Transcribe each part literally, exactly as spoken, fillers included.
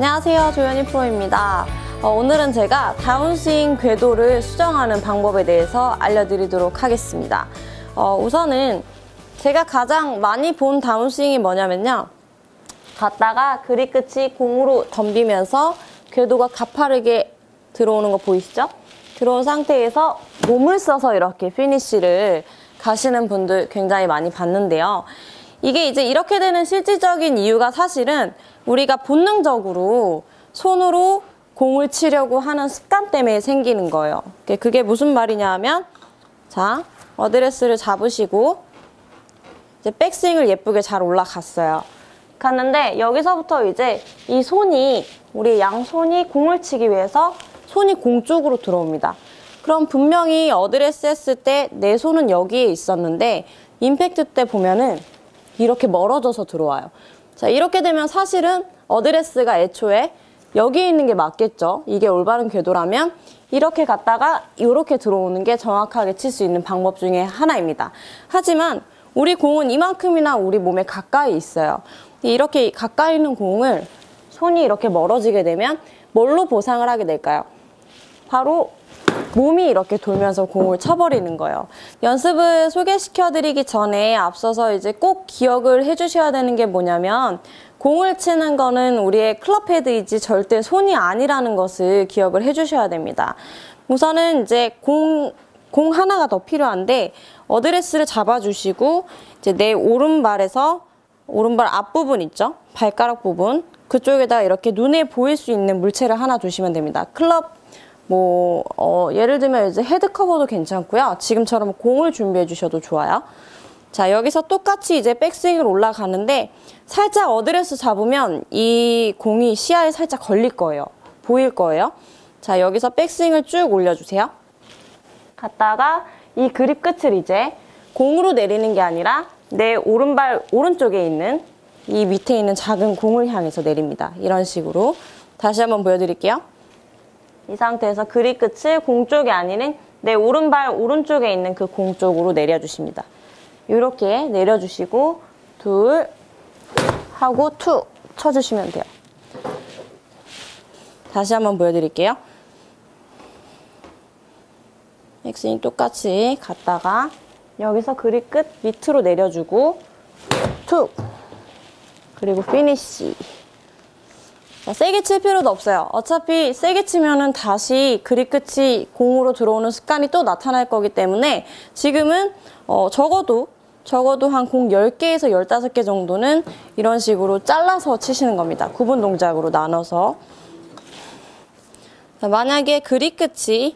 안녕하세요, 조연희 프로입니다. 어, 오늘은 제가 다운스윙 궤도를 수정하는 방법에 대해서 알려드리도록 하겠습니다. 어, 우선은 제가 가장 많이 본 다운스윙이 뭐냐면요, 갔다가 그립 끝이 공으로 덤비면서 궤도가 가파르게 들어오는 거 보이시죠? 들어온 상태에서 몸을 써서 이렇게 피니쉬를 가시는 분들 굉장히 많이 봤는데요. 이게 이제 이렇게 되는 실질적인 이유가 사실은 우리가 본능적으로 손으로 공을 치려고 하는 습관 때문에 생기는 거예요. 그게 무슨 말이냐 하면, 자, 어드레스를 잡으시고 이제 백스윙을 예쁘게 잘 올라갔어요. 갔는데 여기서부터 이제 이 손이, 우리 양손이 공을 치기 위해서 손이 공 쪽으로 들어옵니다. 그럼 분명히 어드레스 했을 때 내 손은 여기에 있었는데 임팩트 때 보면은 이렇게 멀어져서 들어와요. 자, 이렇게 되면 사실은 어드레스가 애초에 여기에 있는 게 맞겠죠. 이게 올바른 궤도라면 이렇게 갔다가 이렇게 들어오는 게 정확하게 칠 수 있는 방법 중에 하나입니다. 하지만 우리 공은 이만큼이나 우리 몸에 가까이 있어요. 이렇게 가까이 있는 공을 손이 이렇게 멀어지게 되면 뭘로 보상을 하게 될까요? 바로 몸이 이렇게 돌면서 공을 쳐버리는 거예요. 연습을 소개시켜드리기 전에 앞서서 이제 꼭 기억을 해주셔야 되는 게 뭐냐면, 공을 치는 거는 우리의 클럽 헤드이지 절대 손이 아니라는 것을 기억을 해주셔야 됩니다. 우선은 이제 공, 공 하나가 더 필요한데, 어드레스를 잡아주시고 이제 내 오른발에서 오른발 앞부분 있죠? 발가락 부분, 그쪽에다가 이렇게 눈에 보일 수 있는 물체를 하나 주시면 됩니다. 클럽 뭐 어, 예를 들면 이제 헤드 커버도 괜찮고요. 지금처럼 공을 준비해 주셔도 좋아요. 자, 여기서 똑같이 이제 백스윙을 올라가는데 살짝 어드레스 잡으면 이 공이 시야에 살짝 걸릴 거예요. 보일 거예요. 자, 여기서 백스윙을 쭉 올려주세요. 갔다가 이 그립 끝을 이제 공으로 내리는 게 아니라 내 오른발 오른쪽에 있는 이 밑에 있는 작은 공을 향해서 내립니다. 이런 식으로 다시 한번 보여드릴게요. 이 상태에서 그립 끝을 공 쪽이 아닌 내 오른발 오른쪽에 있는 그 공 쪽으로 내려주십니다. 이렇게 내려주시고 둘 하고 투 쳐주시면 돼요. 다시 한번 보여드릴게요. 백스윙 똑같이 갔다가 여기서 그립 끝 밑으로 내려주고 툭! 그리고 피니쉬. 자, 세게 칠 필요도 없어요. 어차피 세게 치면은 다시 그립 끝이 공으로 들어오는 습관이 또 나타날 거기 때문에 지금은 어, 적어도 적어도 한 공 열 개에서 열다섯 개 정도는 이런 식으로 잘라서 치시는 겁니다. 구분 동작으로 나눠서. 자, 만약에 그립 끝이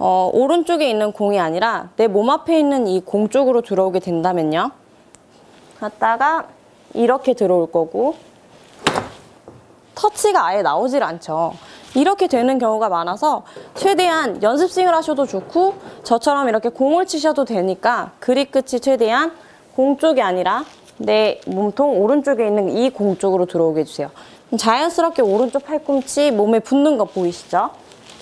어, 오른쪽에 있는 공이 아니라 내 몸 앞에 있는 이 공 쪽으로 들어오게 된다면요, 갔다가 이렇게 들어올 거고 터치가 아예 나오질 않죠. 이렇게 되는 경우가 많아서 최대한 연습스윙을 하셔도 좋고 저처럼 이렇게 공을 치셔도 되니까 그립 끝이 최대한 공 쪽이 아니라 내 몸통 오른쪽에 있는 이 공 쪽으로 들어오게 해주세요. 자연스럽게 오른쪽 팔꿈치 몸에 붙는 거 보이시죠?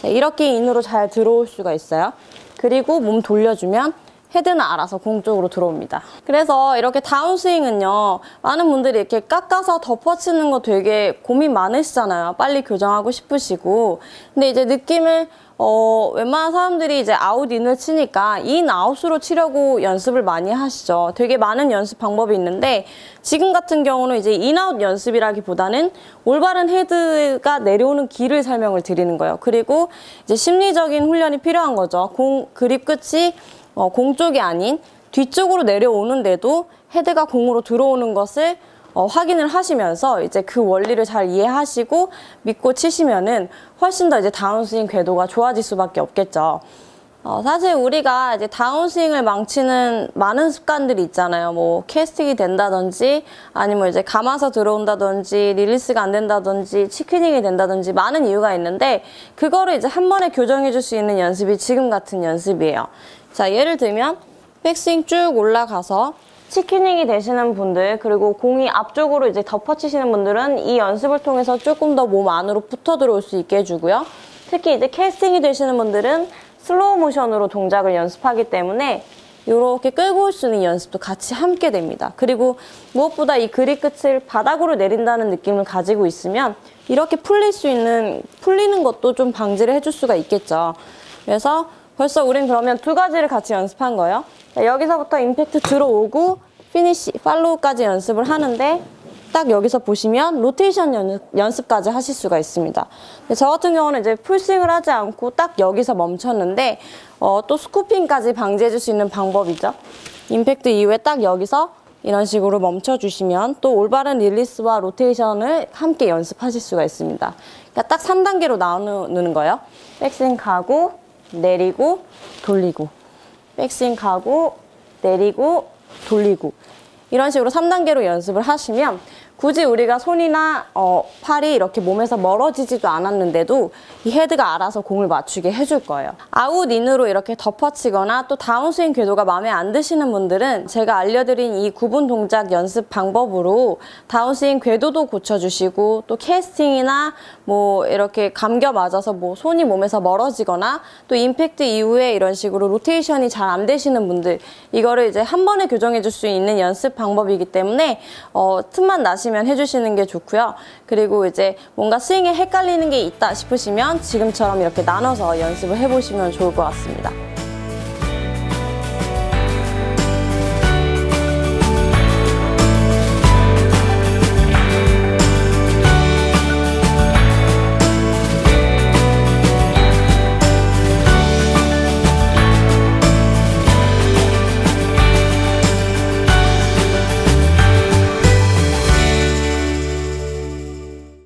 자, 이렇게 인으로 잘 들어올 수가 있어요. 그리고 몸 돌려주면 헤드는 알아서 공 쪽으로 들어옵니다. 그래서 이렇게 다운스윙은요, 많은 분들이 이렇게 깎아서 덮어치는 거 되게 고민 많으시잖아요. 빨리 교정하고 싶으시고. 근데 이제 느낌을 어, 웬만한 사람들이 이제 아웃 인을 치니까 인 아웃으로 치려고 연습을 많이 하시죠. 되게 많은 연습 방법이 있는데 지금 같은 경우는 이제 인 아웃 연습이라기보다는 올바른 헤드가 내려오는 길을 설명을 드리는 거예요. 그리고 이제 심리적인 훈련이 필요한 거죠. 공 그립 끝이 어, 공 쪽이 아닌 뒤쪽으로 내려오는데도 헤드가 공으로 들어오는 것을 어, 확인을 하시면서 이제 그 원리를 잘 이해하시고 믿고 치시면은 훨씬 더 이제 다운스윙 궤도가 좋아질 수밖에 없겠죠. 어, 사실 우리가 이제 다운스윙을 망치는 많은 습관들이 있잖아요. 뭐 캐스팅이 된다든지 아니면 이제 감아서 들어온다든지 릴리스가 안 된다든지 치크닝이 된다든지 많은 이유가 있는데 그거를 이제 한 번에 교정해 줄 수 있는 연습이 지금 같은 연습이에요. 자, 예를 들면 백스윙 쭉 올라가서 치키닝이 되시는 분들, 그리고 공이 앞쪽으로 이제 덮어치시는 분들은 이 연습을 통해서 조금 더 몸 안으로 붙어 들어올 수 있게 해주고요. 특히 이제 캐스팅이 되시는 분들은 슬로우 모션으로 동작을 연습하기 때문에 이렇게 끌고 올 수 있는 연습도 같이 함께 됩니다. 그리고 무엇보다 이 그립 끝을 바닥으로 내린다는 느낌을 가지고 있으면 이렇게 풀릴 수 있는, 풀리는 것도 좀 방지를 해줄 수가 있겠죠. 그래서 벌써 우린 그러면 두 가지를 같이 연습한 거예요. 여기서부터 임팩트 들어오고 피니시, 팔로우까지 연습을 하는데 딱 여기서 보시면 로테이션 연, 연습까지 하실 수가 있습니다. 저 같은 경우는 이제 풀스윙을 하지 않고 딱 여기서 멈췄는데 어, 또 스쿠핑까지 방지해 줄 수 있는 방법이죠. 임팩트 이후에 딱 여기서 이런 식으로 멈춰주시면 또 올바른 릴리스와 로테이션을 함께 연습하실 수가 있습니다. 그러니까 딱 삼 단계로 나누는 거예요. 백스윙 가고 내리고 돌리고, 백스윙 가고 내리고 돌리고, 이런 식으로 삼 단계로 연습을 하시면 굳이 우리가 손이나 어, 팔이 이렇게 몸에서 멀어지지도 않았는데도 이 헤드가 알아서 공을 맞추게 해줄 거예요. 아웃 인으로 이렇게 덮어치거나 또 다운스윙 궤도가 마음에 안 드시는 분들은 제가 알려드린 이 구분 동작 연습 방법으로 다운스윙 궤도도 고쳐주시고 또 캐스팅이나 뭐 이렇게 감겨 맞아서 뭐 손이 몸에서 멀어지거나 또 임팩트 이후에 이런 식으로 로테이션이 잘 안 되시는 분들, 이거를 이제 한 번에 교정해 줄 수 있는 연습 방법이기 때문에 어, 틈만 나시면 해주시는 게 좋고요. 그리고 이제 뭔가 스윙에 헷갈리는 게 있다 싶으시면 지금처럼 이렇게 나눠서 연습을 해보시면 좋을 것 같습니다.